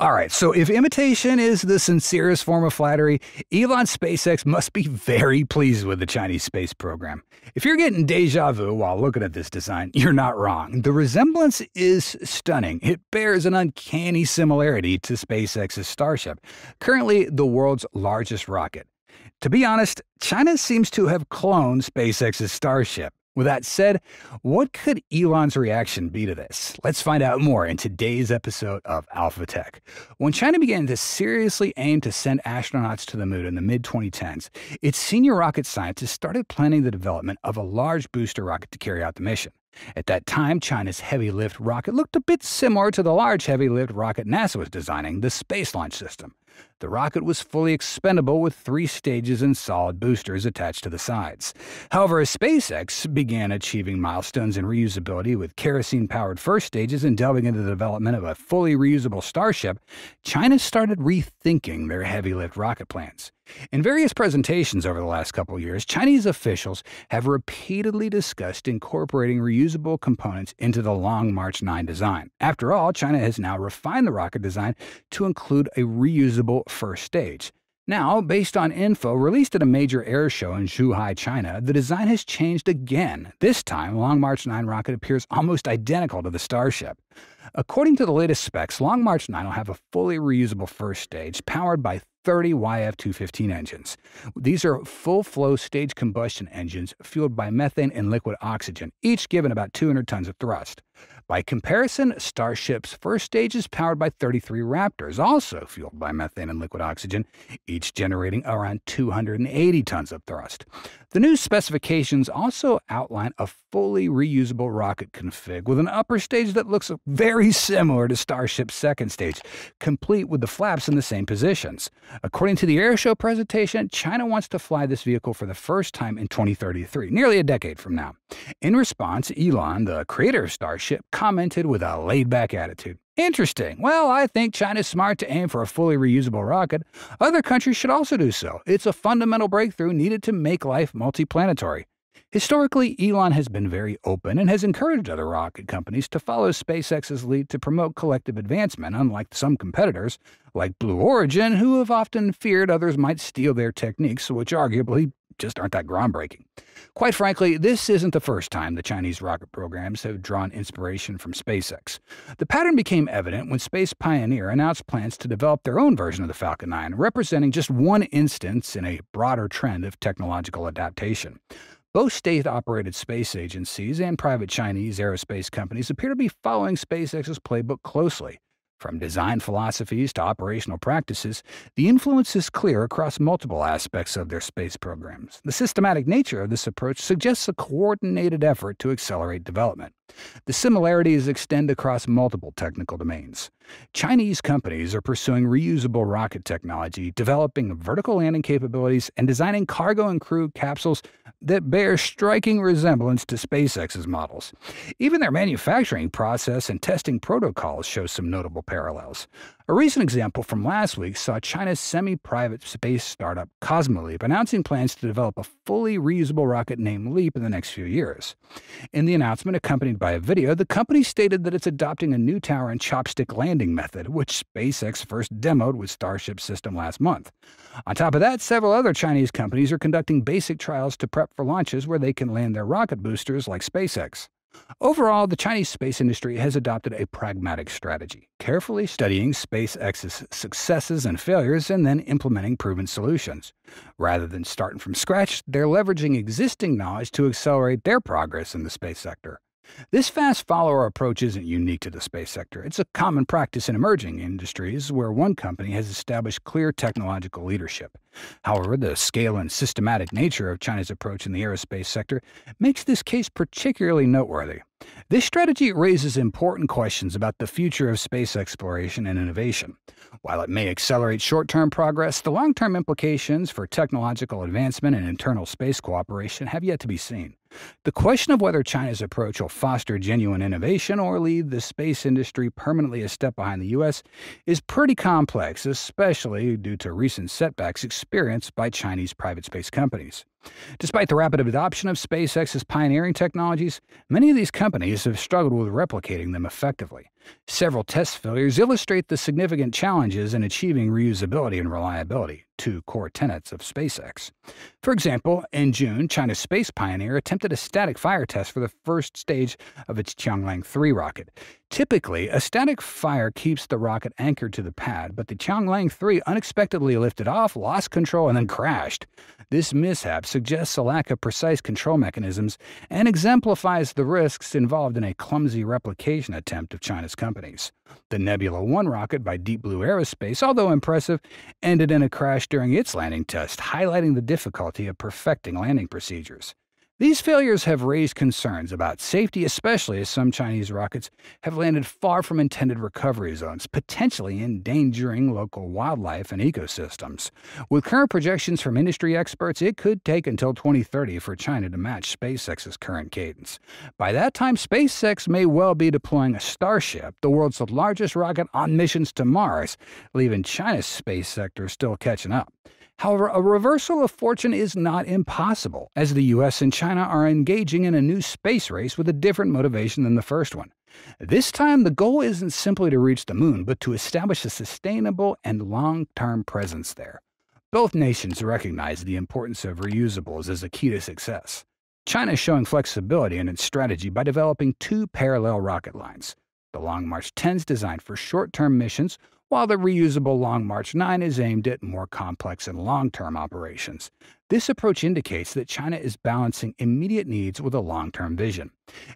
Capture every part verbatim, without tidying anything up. All right, so if imitation is the sincerest form of flattery, Elon SpaceX must be very pleased with the Chinese space program. If you're getting deja vu while looking at this design, you're not wrong. The resemblance is stunning. It bears an uncanny similarity to SpaceX's Starship, currently the world's largest rocket. To be honest, China seems to have cloned SpaceX's Starship. With that said, what could Elon's reaction be to this? Let's find out more in today's episode of Alpha Tech. When China began to seriously aim to send astronauts to the moon in the mid twenty tens, its senior rocket scientists started planning the development of a large booster rocket to carry out the mission. At that time, China's heavy-lift rocket looked a bit similar to the large heavy-lift rocket NASA was designing, the Space Launch System. The rocket was fully expendable with three stages and solid boosters attached to the sides. However, as SpaceX began achieving milestones in reusability with kerosene-powered first stages and delving into the development of a fully reusable Starship, China started rethinking their heavy-lift rocket plans. In various presentations over the last couple years, Chinese officials have repeatedly discussed incorporating reusable components into the Long March nine design. After all, China has now refined the rocket design to include a reusable first stage. Now, based on info released at a major air show in Zhuhai, China, the design has changed again. This time, Long March nine rocket appears almost identical to the Starship. According to the latest specs, Long March nine will have a fully reusable first stage powered by thirty Y F two fifteen engines. These are full-flow stage combustion engines fueled by methane and liquid oxygen, each given about two hundred tons of thrust. By comparison, Starship's first stage is powered by thirty-three Raptors, also fueled by methane and liquid oxygen, each generating around two hundred eighty tons of thrust. The new specifications also outline a fully reusable rocket config with an upper stage that looks very similar to Starship's second stage, complete with the flaps in the same positions. According to the airshow presentation, China wants to fly this vehicle for the first time in twenty thirty-three, nearly a decade from now. In response, Elon, the creator of Starship, commented with a laid-back attitude. Interesting. Well, I think China's smart to aim for a fully reusable rocket. Other countries should also do so. It's a fundamental breakthrough needed to make life multiplanetary. Historically, Elon has been very open and has encouraged other rocket companies to follow SpaceX's lead to promote collective advancement, unlike some competitors, like Blue Origin, who have often feared others might steal their techniques, which arguably just aren't that groundbreaking. Quite frankly, this isn't the first time the Chinese rocket programs have drawn inspiration from SpaceX. The pattern became evident when Space Pioneer announced plans to develop their own version of the Falcon nine, representing just one instance in a broader trend of technological adaptation. Both state-operated space agencies and private Chinese aerospace companies appear to be following SpaceX's playbook closely. From design philosophies to operational practices, the influence is clear across multiple aspects of their space programs. The systematic nature of this approach suggests a coordinated effort to accelerate development. The similarities extend across multiple technical domains. Chinese companies are pursuing reusable rocket technology, developing vertical landing capabilities, and designing cargo and crew capsules that bear striking resemblance to SpaceX's models. Even their manufacturing process and testing protocols show some notable parallels. A recent example from last week saw China's semi-private space startup CosmoLeap announcing plans to develop a fully reusable rocket named Leap in the next few years. In the announcement accompanied by a video, the company stated that it's adopting a new tower and chopstick landing method, which SpaceX first demoed with Starship's system last month. On top of that, several other Chinese companies are conducting basic trials to prep for launches where they can land their rocket boosters like SpaceX. Overall, the Chinese space industry has adopted a pragmatic strategy, carefully studying SpaceX's successes and failures and then implementing proven solutions. Rather than starting from scratch, they're leveraging existing knowledge to accelerate their progress in the space sector. This fast-follower approach isn't unique to the space sector. It's a common practice in emerging industries where one company has established clear technological leadership. However, the scale and systematic nature of China's approach in the aerospace sector makes this case particularly noteworthy. This strategy raises important questions about the future of space exploration and innovation. While it may accelerate short-term progress, the long-term implications for technological advancement and internal space cooperation have yet to be seen. The question of whether China's approach will foster genuine innovation or lead the space industry permanently a step behind the U S is pretty complex, especially due to recent setbacks experienced by Chinese private space companies. Despite the rapid adoption of SpaceX's pioneering technologies, many of these companies have struggled with replicating them effectively. Several test failures illustrate the significant challenges in achieving reusability and reliability, two core tenets of SpaceX. For example, in June, China's Space Pioneer attempted a static fire test for the first stage of its Tianlong three rocket. Typically, a static fire keeps the rocket anchored to the pad, but the Tianlong three unexpectedly lifted off, lost control, and then crashed. This mishap suggests a lack of precise control mechanisms and exemplifies the risks involved in a clumsy replication attempt of China's companies. The Nebula one rocket by Deep Blue Aerospace, although impressive, ended in a crash during its landing test, highlighting the difficulty of perfecting landing procedures. These failures have raised concerns about safety, especially as some Chinese rockets have landed far from intended recovery zones, potentially endangering local wildlife and ecosystems. With current projections from industry experts, it could take until twenty thirty for China to match SpaceX's current cadence. By that time, SpaceX may well be deploying a Starship, the world's largest rocket, on missions to Mars, leaving China's space sector still catching up. However, a reversal of fortune is not impossible, as the U S and China are engaging in a new space race with a different motivation than the first one. This time, the goal isn't simply to reach the moon, but to establish a sustainable and long-term presence there. Both nations recognize the importance of reusables as a key to success. China is showing flexibility in its strategy by developing two parallel rocket lines. The Long March ten is designed for short-term missions, while the reusable Long March nine is aimed at more complex and long-term operations. This approach indicates that China is balancing immediate needs with a long-term vision.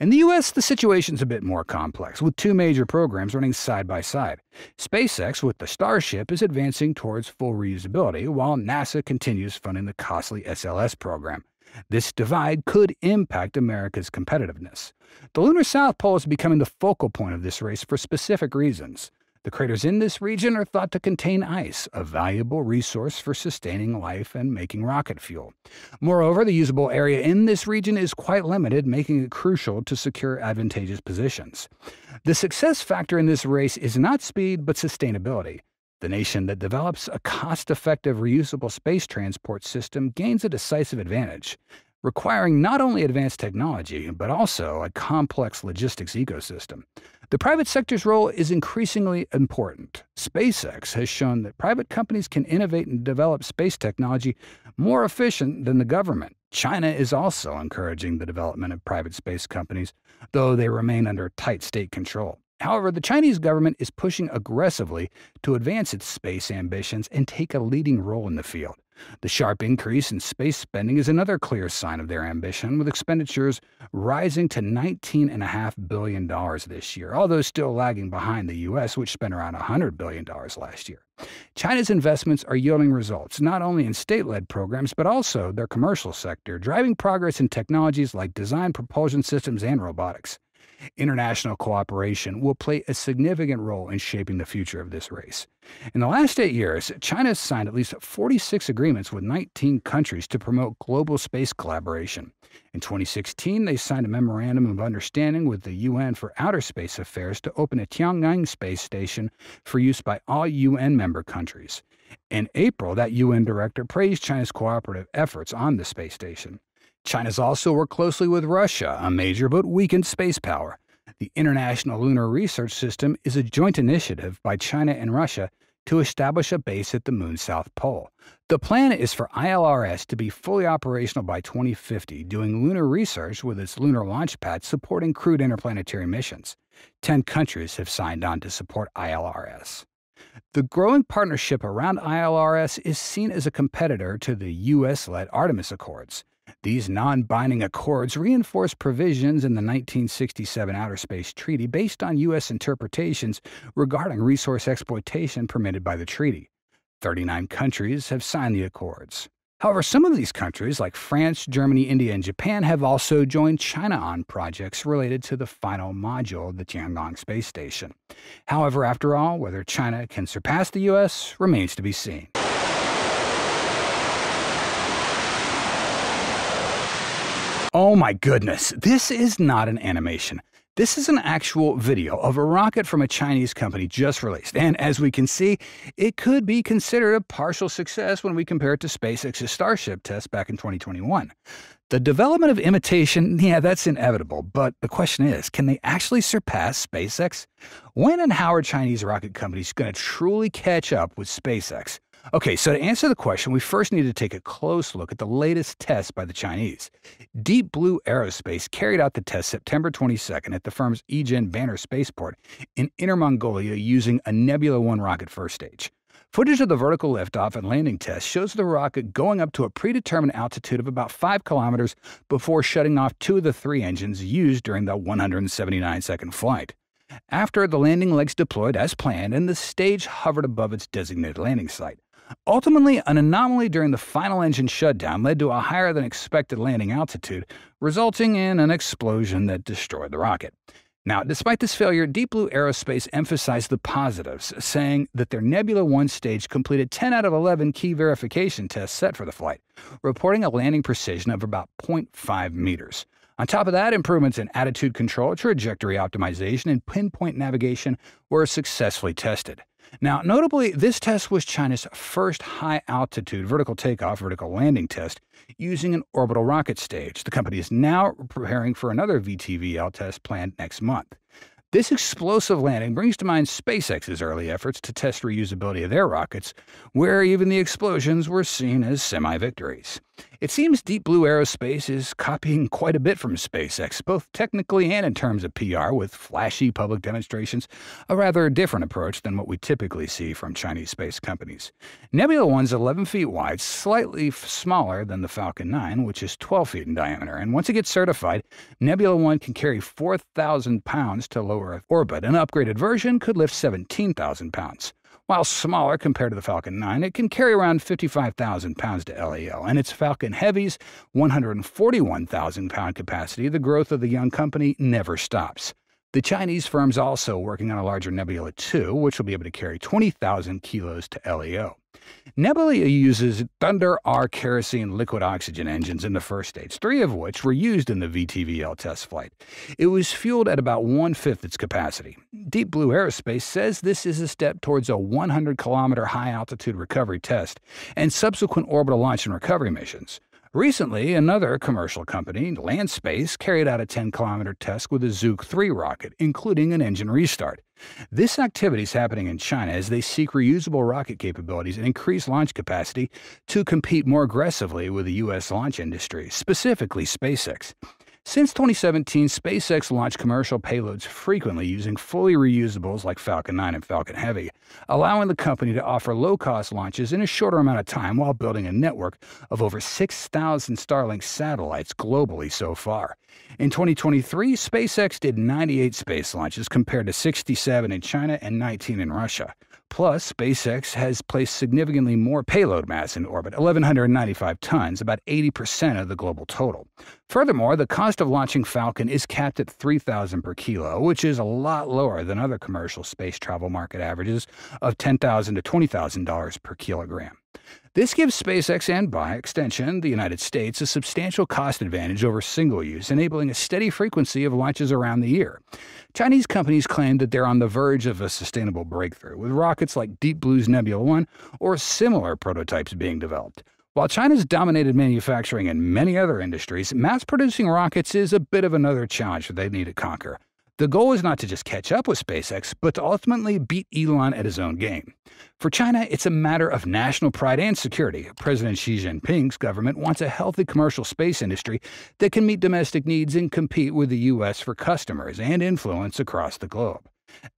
In the U S, the situation's a bit more complex, with two major programs running side by side. SpaceX, with the Starship, is advancing towards full reusability, while NASA continues funding the costly S L S program. This divide could impact America's competitiveness. The lunar South Pole is becoming the focal point of this race for specific reasons. The craters in this region are thought to contain ice, a valuable resource for sustaining life and making rocket fuel. Moreover, the usable area in this region is quite limited, making it crucial to secure advantageous positions. The success factor in this race is not speed, but sustainability. The nation that develops a cost-effective, reusable space transport system gains a decisive advantage, requiring not only advanced technology, but also a complex logistics ecosystem. The private sector's role is increasingly important. SpaceX has shown that private companies can innovate and develop space technology more efficient than the government. China is also encouraging the development of private space companies, though they remain under tight state control. However, the Chinese government is pushing aggressively to advance its space ambitions and take a leading role in the field. The sharp increase in space spending is another clear sign of their ambition, with expenditures rising to nineteen point five billion dollars this year, although still lagging behind the U S, which spent around one hundred billion dollars last year. China's investments are yielding results, not only in state-led programs, but also their commercial sector, driving progress in technologies like design, propulsion systems, and robotics. International cooperation will play a significant role in shaping the future of this race. In the last eight years, China has signed at least forty-six agreements with nineteen countries to promote global space collaboration. In twenty sixteen, they signed a Memorandum of Understanding with the U N for Outer Space Affairs to open a Tiangong space station for use by all U N member countries. In April, that U N director praised China's cooperative efforts on the space station. China's also worked closely with Russia, a major but weakened space power. The International Lunar Research System is a joint initiative by China and Russia to establish a base at the Moon's South Pole. The plan is for I L R S to be fully operational by twenty fifty, doing lunar research with its lunar launch pad supporting crewed interplanetary missions. Ten countries have signed on to support I L R S. The growing partnership around I L R S is seen as a competitor to the U S-led Artemis Accords. These non-binding accords reinforce provisions in the nineteen sixty-seven Outer Space Treaty based on U S interpretations regarding resource exploitation permitted by the treaty. thirty-nine countries have signed the accords. However, some of these countries, like France, Germany, India, and Japan, have also joined China on projects related to the final module of the Tiangong space station. However, after all, whether China can surpass the U S remains to be seen. Oh my goodness, this is not an animation. This is an actual video of a rocket from a Chinese company just released, and as we can see, it could be considered a partial success when we compare it to SpaceX's Starship test back in twenty twenty-one. The development of imitation, yeah, that's inevitable, but the question is, can they actually surpass SpaceX? When and how are Chinese rocket companies going to truly catch up with SpaceX? Okay, so to answer the question, we first need to take a close look at the latest test by the Chinese. Deep Blue Aerospace carried out the test September twenty-second at the firm's Ejen Banner Spaceport in Inner Mongolia using a Nebula One rocket first stage. Footage of the vertical liftoff and landing test shows the rocket going up to a predetermined altitude of about five kilometers before shutting off two of the three engines used during the one hundred seventy-nine second flight. After, the landing legs deployed as planned and the stage hovered above its designated landing site. Ultimately, an anomaly during the final engine shutdown led to a higher-than-expected landing altitude, resulting in an explosion that destroyed the rocket. Now, despite this failure, Deep Blue Aerospace emphasized the positives, saying that their Nebula One stage completed ten out of eleven key verification tests set for the flight, reporting a landing precision of about zero point five meters. On top of that, improvements in attitude control, trajectory optimization, and pinpoint navigation were successfully tested. Now, notably, this test was China's first high-altitude vertical takeoff, vertical landing test using an orbital rocket stage. The company is now preparing for another V T V L test planned next month. This explosive landing brings to mind SpaceX's early efforts to test reusability of their rockets, where even the explosions were seen as semi-victories. It seems Deep Blue Aerospace is copying quite a bit from SpaceX, both technically and in terms of P R, with flashy public demonstrations, a rather different approach than what we typically see from Chinese space companies. Nebula One's eleven feet wide, slightly smaller than the Falcon nine, which is twelve feet in diameter, and once it gets certified, Nebula One can carry four thousand pounds to lower Earth orbit. An upgraded version could lift seventeen thousand pounds. While smaller compared to the Falcon nine, it can carry around fifty-five thousand pounds to L A L, and its Falcon Heavy's one hundred forty-one thousand pound capacity, the growth of the young company never stops. The Chinese firm's also working on a larger Nebula two, which will be able to carry twenty thousand kilos to L E O. Nebula uses Thunder R kerosene liquid oxygen engines in the first stage, three of which were used in the V T V L test flight. It was fueled at about one-fifth its capacity. Deep Blue Aerospace says this is a step towards a one hundred kilometer high-altitude recovery test and subsequent orbital launch and recovery missions. Recently, another commercial company, Landspace, carried out a ten kilometer test with a Z Q three rocket, including an engine restart. This activity is happening in China as they seek reusable rocket capabilities and increase launch capacity to compete more aggressively with the U S launch industry, specifically SpaceX. Since twenty seventeen, SpaceX launched commercial payloads frequently using fully reusables like Falcon nine and Falcon Heavy, allowing the company to offer low-cost launches in a shorter amount of time while building a network of over six thousand Starlink satellites globally so far. In twenty twenty-three, SpaceX did ninety-eight space launches compared to sixty-seven in China and nineteen in Russia. Plus, SpaceX has placed significantly more payload mass in orbit, one thousand one hundred ninety-five tons, about eighty percent of the global total. Furthermore, the cost of launching Falcon is capped at three thousand dollars per kilo, which is a lot lower than other commercial space travel market averages of ten thousand dollars to twenty thousand dollars per kilogram. This gives SpaceX and, by extension, the United States a substantial cost advantage over single-use, enabling a steady frequency of launches around the year. Chinese companies claim that they're on the verge of a sustainable breakthrough, with rockets like Deep Blue's Nebula One or similar prototypes being developed. While China's dominated manufacturing in many other industries, mass-producing rockets is a bit of another challenge they need to conquer. The goal is not to just catch up with SpaceX, but to ultimately beat Elon at his own game. For China, it's a matter of national pride and security. President Xi Jinping's government wants a healthy commercial space industry that can meet domestic needs and compete with the U S for customers and influence across the globe.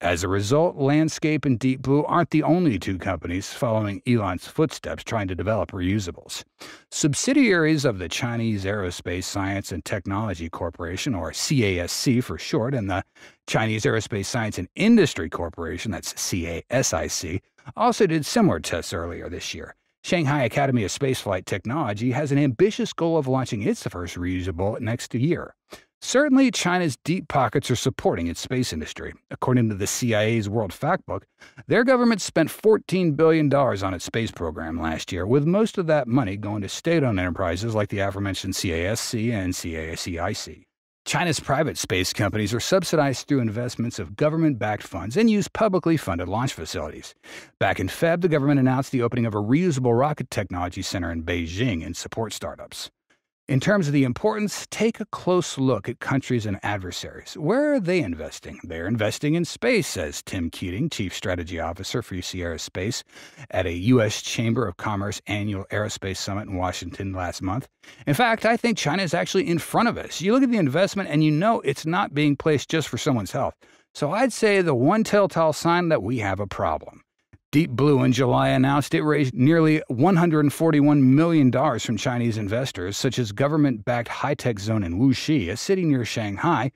As a result, Landscape and Deep Blue aren't the only two companies following Elon's footsteps trying to develop reusables. Subsidiaries of the Chinese Aerospace Science and Technology Corporation, or C A S C for short, and the Chinese Aerospace Science and Industry Corporation, that's C A S I C, also did similar tests earlier this year. Shanghai Academy of Spaceflight Technology has an ambitious goal of launching its first reusable next year. Certainly, China's deep pockets are supporting its space industry. According to the C I A's World Factbook, their government spent fourteen billion dollars on its space program last year, with most of that money going to state-owned enterprises like the aforementioned C A S C and C A S I C. China's private space companies are subsidized through investments of government-backed funds and use publicly funded launch facilities. Back in February, the government announced the opening of a reusable rocket technology center in Beijing and support startups. In terms of the importance, take a close look at countries and adversaries. Where are they investing? They're investing in space, says Tim Keating, Chief Strategy Officer for Sierra Space, at a U S Chamber of Commerce annual aerospace summit in Washington last month. In fact, I think China is actually in front of us. You look at the investment and you know it's not being placed just for someone's health. So I'd say the one telltale sign that we have a problem. Deep Blue in July announced it raised nearly one hundred forty-one million dollars from Chinese investors, such as government-backed high-tech zone in Wuxi, a city near Shanghai.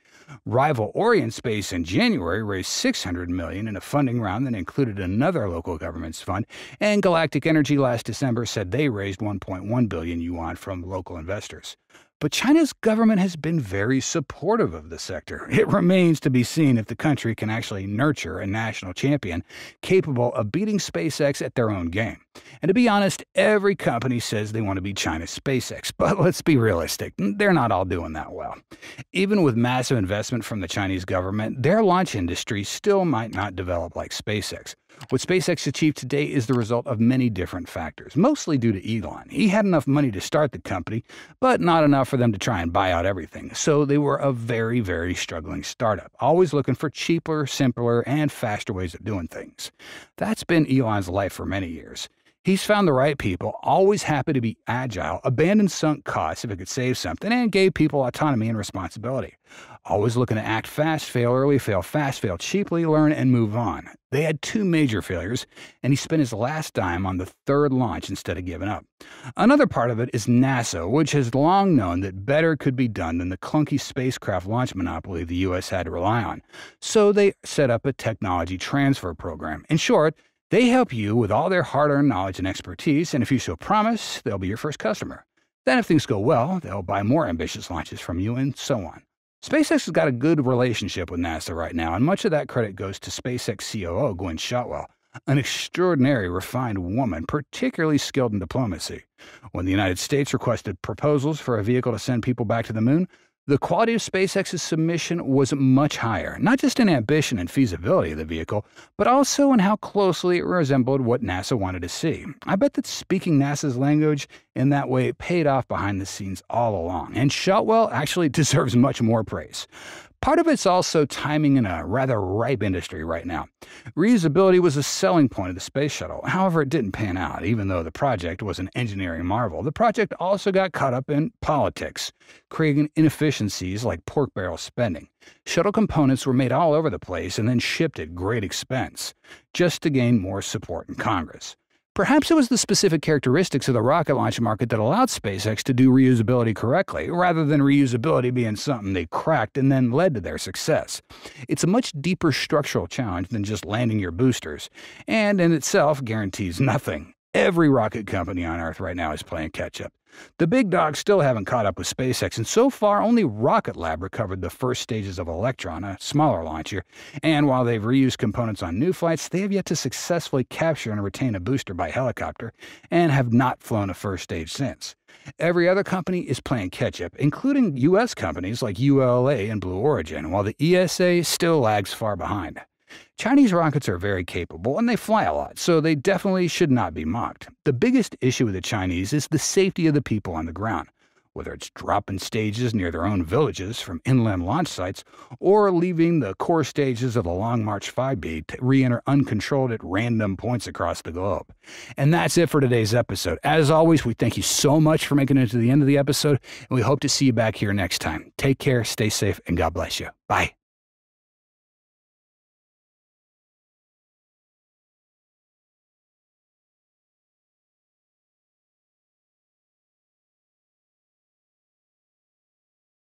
Rival Orient Space in January raised six hundred million dollars in a funding round that included another local government's fund, and Galactic Energy last December said they raised one point one billion yuan from local investors. But China's government has been very supportive of the sector. It remains to be seen if the country can actually nurture a national champion capable of beating SpaceX at their own game. And to be honest, every company says they want to be China's SpaceX, but let's be realistic, they're not all doing that well. Even with massive investment from the Chinese government, their launch industry still might not develop like SpaceX. What SpaceX achieved today is the result of many different factors, mostly due to Elon. He had enough money to start the company, but not enough for them to try and buy out everything, so they were a very, very struggling startup, always looking for cheaper, simpler, and faster ways of doing things. That's been Elon's life for many years. He's found the right people, always happy to be agile, abandoned sunk costs if it could save something, and gave people autonomy and responsibility. Always looking to act fast, fail early, fail fast, fail cheaply, learn, and move on. They had two major failures, and he spent his last dime on the third launch instead of giving up. Another part of it is NASA, which has long known that better could be done than the clunky spacecraft launch monopoly the U S had to rely on. So they set up a technology transfer program. In short, they help you with all their hard-earned knowledge and expertise, and if you so promise, they'll be your first customer. Then if things go well, they'll buy more ambitious launches from you, and so on. SpaceX has got a good relationship with NASA right now, and much of that credit goes to SpaceX C O O Gwen Shotwell, an extraordinary, refined woman, particularly skilled in diplomacy. When the United States requested proposals for a vehicle to send people back to the moon, the quality of SpaceX's submission was much higher, not just in ambition and feasibility of the vehicle, but also in how closely it resembled what NASA wanted to see. I bet that speaking NASA's language in that way paid off behind the scenes all along, and Shotwell actually deserves much more praise. Part of it's also timing in a rather ripe industry right now. Reusability was a selling point of the space shuttle. However, it didn't pan out, even though the project was an engineering marvel. The project also got caught up in politics, creating inefficiencies like pork barrel spending. Shuttle components were made all over the place and then shipped at great expense, just to gain more support in Congress. Perhaps it was the specific characteristics of the rocket launch market that allowed SpaceX to do reusability correctly, rather than reusability being something they cracked and then led to their success. It's a much deeper structural challenge than just landing your boosters, and in itself guarantees nothing. Every rocket company on Earth right now is playing catch-up. The big dogs still haven't caught up with SpaceX, and so far only Rocket Lab recovered the first stages of Electron, a smaller launcher, and while they've reused components on new flights, they have yet to successfully capture and retain a booster by helicopter, and have not flown a first stage since. Every other company is playing catch-up, including U S companies like U L A and Blue Origin, while the E S A still lags far behind. Chinese rockets are very capable, and they fly a lot, so they definitely should not be mocked. The biggest issue with the Chinese is the safety of the people on the ground, whether it's dropping stages near their own villages from inland launch sites, or leaving the core stages of the Long March five B to re-enter uncontrolled at random points across the globe. And that's it for today's episode. As always, we thank you so much for making it to the end of the episode, and we hope to see you back here next time. Take care, stay safe, and God bless you. Bye.